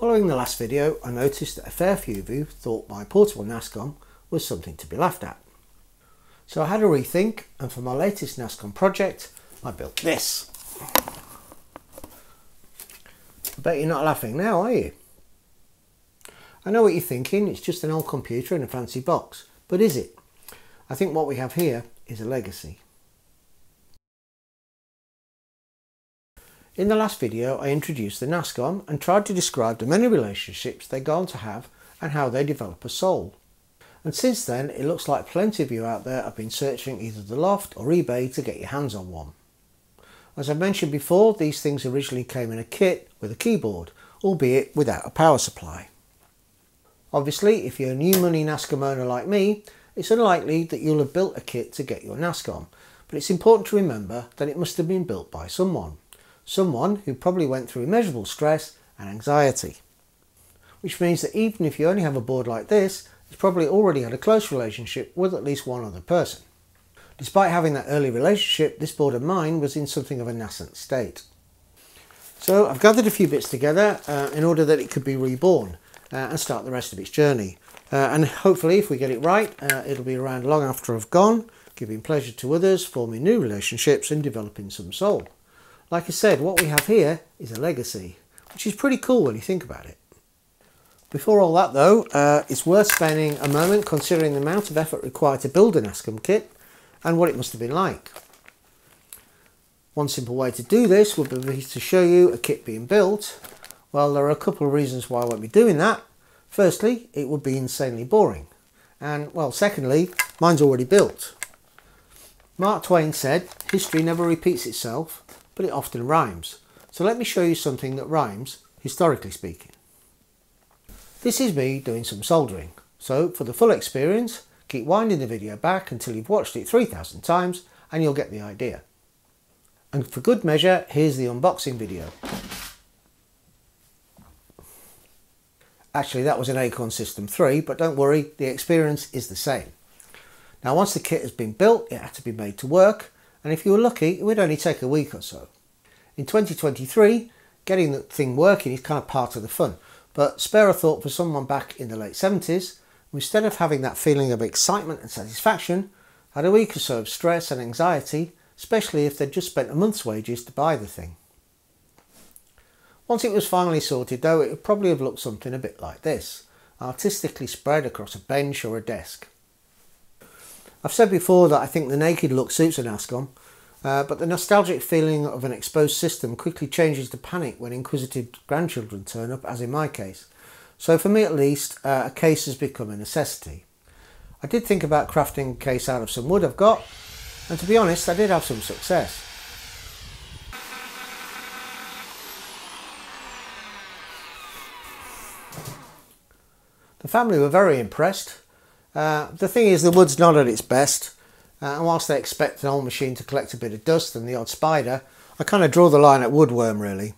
Following the last video, I noticed that a fair few of you thought my portable NASCOM was something to be laughed at. So I had a rethink, and for my latest NASCOM project, I built this. I bet you're not laughing now, are you? I know what you're thinking, it's just an old computer in a fancy box, but is it? I think what we have here is a legacy. In the last video, I introduced the NASCOM and tried to describe the many relationships they're going to have and how they develop a soul. And since then, it looks like plenty of you out there have been searching either the loft or eBay to get your hands on one. As I mentioned before, these things originally came in a kit with a keyboard, albeit without a power supply. Obviously, if you're a new money NASCOM owner like me, it's unlikely that you'll have built a kit to get your NASCOM, but it's important to remember that it must have been built by someone. Someone who probably went through immeasurable stress and anxiety. Which means that even if you only have a board like this, it's probably already had a close relationship with at least one other person. Despite having that early relationship, this board of mine was in something of a nascent state. So I've gathered a few bits together in order that it could be reborn and start the rest of its journey. And hopefully if we get it right, it'll be around long after I've gone, giving pleasure to others, forming new relationships and developing some soul. Like I said, what we have here is a legacy, which is pretty cool when you think about it. Before all that though, it's worth spending a moment considering the amount of effort required to build a NASCOM kit and what it must have been like. One simple way to do this would be to show you a kit being built. Well, there are a couple of reasons why I won't be doing that. Firstly, it would be insanely boring. And well, secondly, mine's already built. Mark Twain said, "History never repeats itself, but it often rhymes." So let me show you something that rhymes, historically speaking. This is me doing some soldering. So for the full experience, keep winding the video back until you've watched it 3,000 times and you'll get the idea. And for good measure, here's the unboxing video. Actually, that was an Acorn System 3, but don't worry, the experience is the same. Now, once the kit has been built, it had to be made to work, and if you were lucky, it would only take a week or so. In 2023, getting the thing working is kind of part of the fun, but spare a thought for someone back in the late 70s, who instead of having that feeling of excitement and satisfaction, had a week or so of stress and anxiety, especially if they'd just spent a month's wages to buy the thing. Once it was finally sorted though, it would probably have looked something a bit like this, artistically spread across a bench or a desk. I've said before that I think the naked look suits a NASCOM, but the nostalgic feeling of an exposed system quickly changes to panic when inquisitive grandchildren turn up, as in my case. So for me at least, a case has become a necessity. I did think about crafting a case out of some wood I've got, and to be honest, I did have some success. The family were very impressed. The thing is, the wood's not at its best, and whilst they expect an old machine to collect a bit of dust and the odd spider, I kind of draw the line at woodworm really.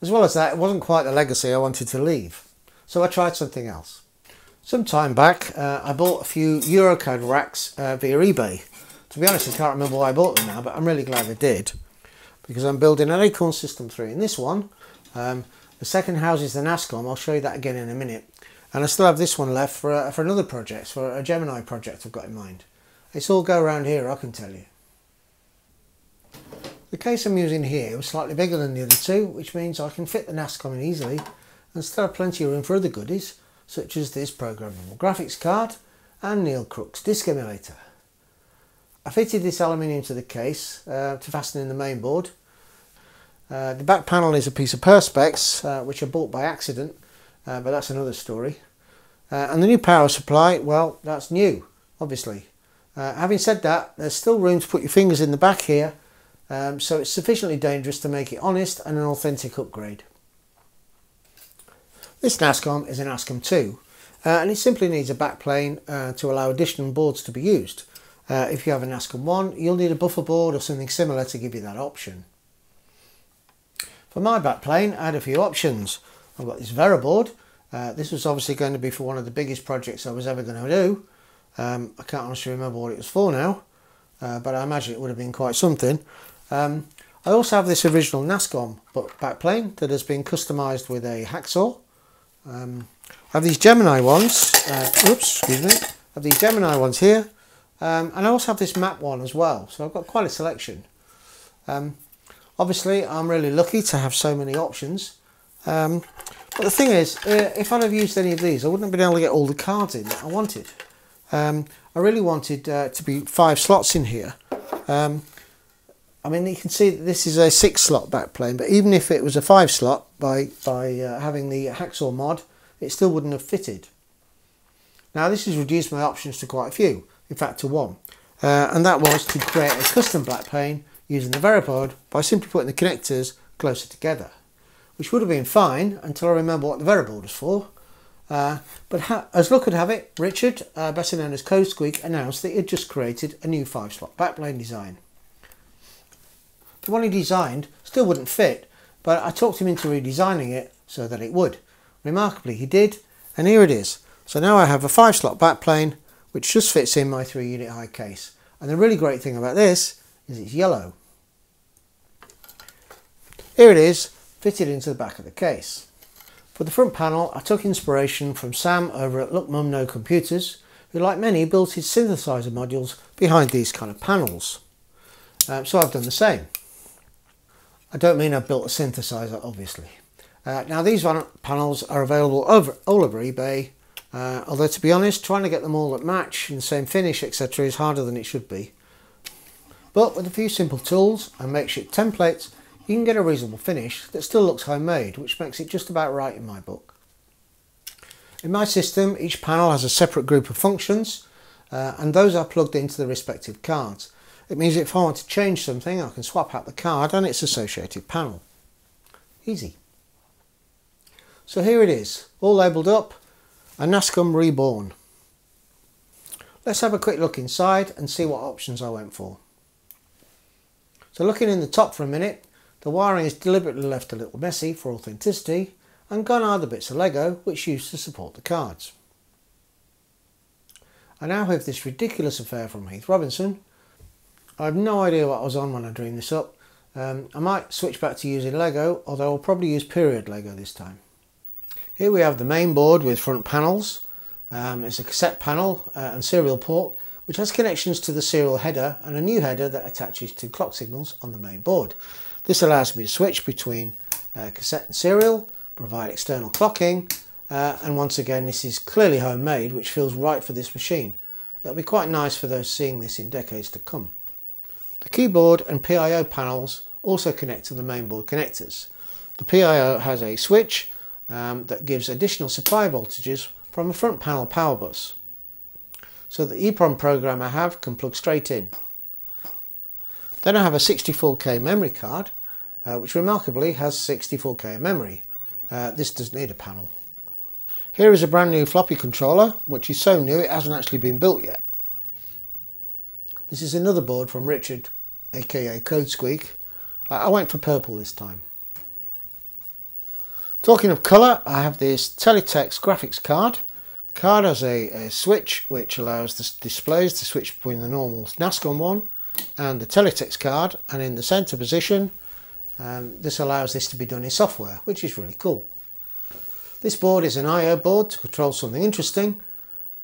As well as that, it wasn't quite the legacy I wanted to leave, so I tried something else. Some time back, I bought a few Eurocard racks via eBay. To be honest, I can't remember why I bought them now, but I'm really glad I did, because I'm building an Acorn System 3 in this one. The second house is the NASCOM. I'll show you that again in a minute. And I still have this one left for another project, for a Gemini project I've got in mind. It's all go around here, I can tell you. The case I'm using here was slightly bigger than the other two, which means I can fit the NASCOM in easily and still have plenty of room for other goodies, such as this programmable graphics card and Neil Crook's disk emulator. I fitted this aluminium to the case to fasten in the main board. The back panel is a piece of Perspex, which I bought by accident, but that's another story. And the new power supply, well, that's new, obviously. Having said that, there's still room to put your fingers in the back here, so it's sufficiently dangerous to make it honest and an authentic upgrade. This NASCOM is a NASCOM 2, and it simply needs a backplane to allow additional boards to be used. If you have a NASCOM 1, you'll need a buffer board or something similar to give you that option. For my backplane, I had a few options. I've got this Vera board. This was obviously going to be for one of the biggest projects I was ever going to do. I can't honestly remember what it was for now, but I imagine it would have been quite something. I also have this original NASCOM backplane that has been customised with a hacksaw. I have these Gemini ones, I have these Gemini ones here, and I also have this map one as well, so I've got quite a selection. Obviously I'm really lucky to have so many options, but the thing is, if I'd have used any of these I wouldn't have been able to get all the cards in that I wanted. I really wanted to be 5 slots in here. I mean, you can see that this is a 6 slot backplane, but even if it was a 5 slot, by having the hacksaw mod, it still wouldn't have fitted. Now this has reduced my options to quite a few, in fact to 1, and that was to create a custom backplane using the Veripod by simply putting the connectors closer together, which would have been fine until I remember what the Vera board is for. But as luck would have it, Richard, better known as Code Squeak, announced that he had just created a new 5 slot backplane design. The one he designed still wouldn't fit, but I talked him into redesigning it so that it would. Remarkably he did, and here it is. So now I have a 5 slot backplane which just fits in my 3 unit high case, and the really great thing about this is it's yellow. Here it is, fitted into the back of the case. For the front panel I took inspiration from Sam over at Look Mum No Computers, who like many built his synthesizer modules behind these kind of panels. So I've done the same. I don't mean I've built a synthesizer, obviously. Now these panels are available all over eBay, although to be honest trying to get them all that match and the same finish etc is harder than it should be. But with a few simple tools and makeshift templates you can get a reasonable finish that still looks homemade, which makes it just about right in my book. In my system each panel has a separate group of functions, and those are plugged into the respective cards. It means if I want to change something I can swap out the card and its associated panel. Easy. So here it is, all labelled up, a NASCOM reborn. Let's have a quick look inside and see what options I went for. So looking in the top for a minute, the wiring is deliberately left a little messy for authenticity, and gone are the bits of Lego which used to support the cards. I now have this ridiculous affair from Heath Robinson. I have no idea what I was on when I dreamed this up. I might switch back to using Lego, although I'll probably use period Lego this time. Here we have the main board with front panels. It's a cassette panel and serial port, which has connections to the serial header and a new header that attaches to clock signals on the main board. This allows me to switch between cassette and serial, provide external clocking, and once again this is clearly homemade, which feels right for this machine. It'll be quite nice for those seeing this in decades to come. The keyboard and PIO panels also connect to the mainboard connectors. The PIO has a switch that gives additional supply voltages from a front panel power bus, so the EEPROM program I have can plug straight in. Then I have a 64k memory card, which remarkably has 64k memory. This does need a panel. Here is a brand new floppy controller, which is so new it hasn't actually been built yet. This is another board from Richard, aka Code Squeak. I went for purple this time. Talking of colour, I have this Teletext graphics card. The card has a switch which allows the displays to switch between the normal NASCOM one and the Teletext card, and in the centre position this allows this to be done in software, which is really cool. This board is an IO board to control something interesting,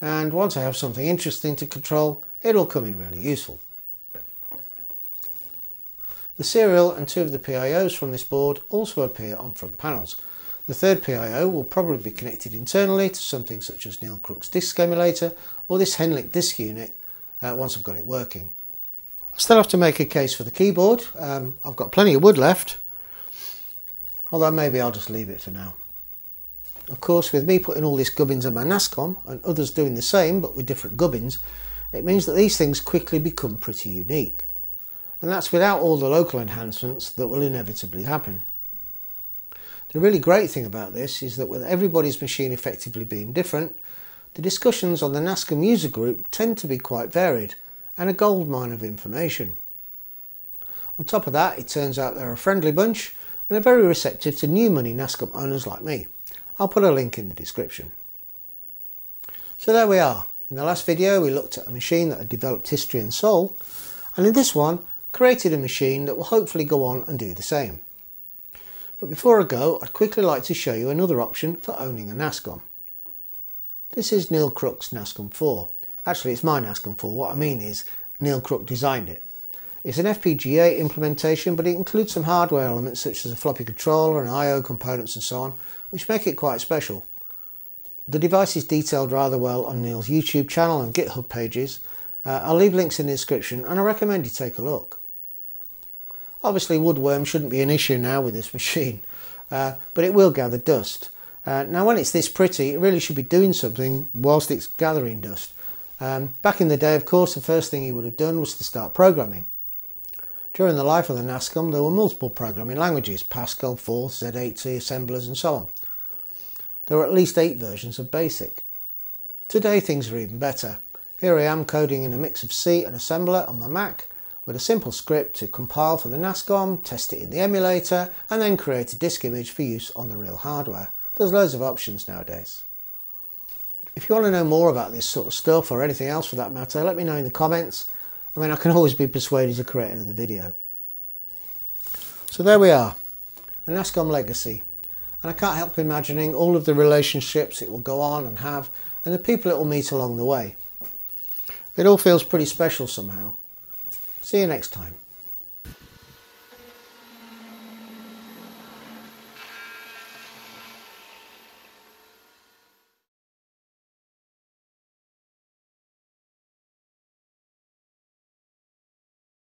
and once I have something interesting to control it'll come in really useful. The serial and 2 of the PIOs from this board also appear on front panels. The third PIO will probably be connected internally to something such as Neil Crook's disk emulator or this Henlick disk unit once I've got it working. I still have to make a case for the keyboard. I've got plenty of wood left, although maybe I'll just leave it for now. Of course, with me putting all this gubbins on my NASCOM and others doing the same but with different gubbins, it means that these things quickly become pretty unique, and that's without all the local enhancements that will inevitably happen. The really great thing about this is that with everybody's machine effectively being different, the discussions on the NASCOM user group tend to be quite varied and a goldmine of information. On top of that, it turns out they're a friendly bunch and are very receptive to new money NASCOM owners like me. I'll put a link in the description. So there we are. In the last video we looked at a machine that had developed history and soul, and in this one created a machine that will hopefully go on and do the same. But before I go, I'd quickly like to show you another option for owning a NASCOM. This is Neil Crook's NASCOM 4. Actually, it's my NASCOM 4. What I mean is Neil Crook designed it. It's an FPGA implementation, but it includes some hardware elements such as a floppy controller and I/O components and so on, which make it quite special. The device is detailed rather well on Neil's YouTube channel and GitHub pages. I'll leave links in the description and I recommend you take a look. Obviously woodworm shouldn't be an issue now with this machine, but it will gather dust. Now when it's this pretty, it really should be doing something whilst it's gathering dust. Back in the day, of course, the first thing you would have done was to start programming. During the life of the NASCOM, there were multiple programming languages: Pascal, Forth, Z80, assemblers and so on. There were at least 8 versions of BASIC. Today things are even better. Here I am coding in a mix of C and assembler on my Mac with a simple script to compile for the NASCOM, test it in the emulator and then create a disk image for use on the real hardware. There's loads of options nowadays. If you want to know more about this sort of stuff, or anything else for that matter, let me know in the comments. I mean, I can always be persuaded to create another video. So there we are, a NASCOM legacy. And I can't help imagining all of the relationships it will go on and have, and the people it will meet along the way. It all feels pretty special somehow. See you next time.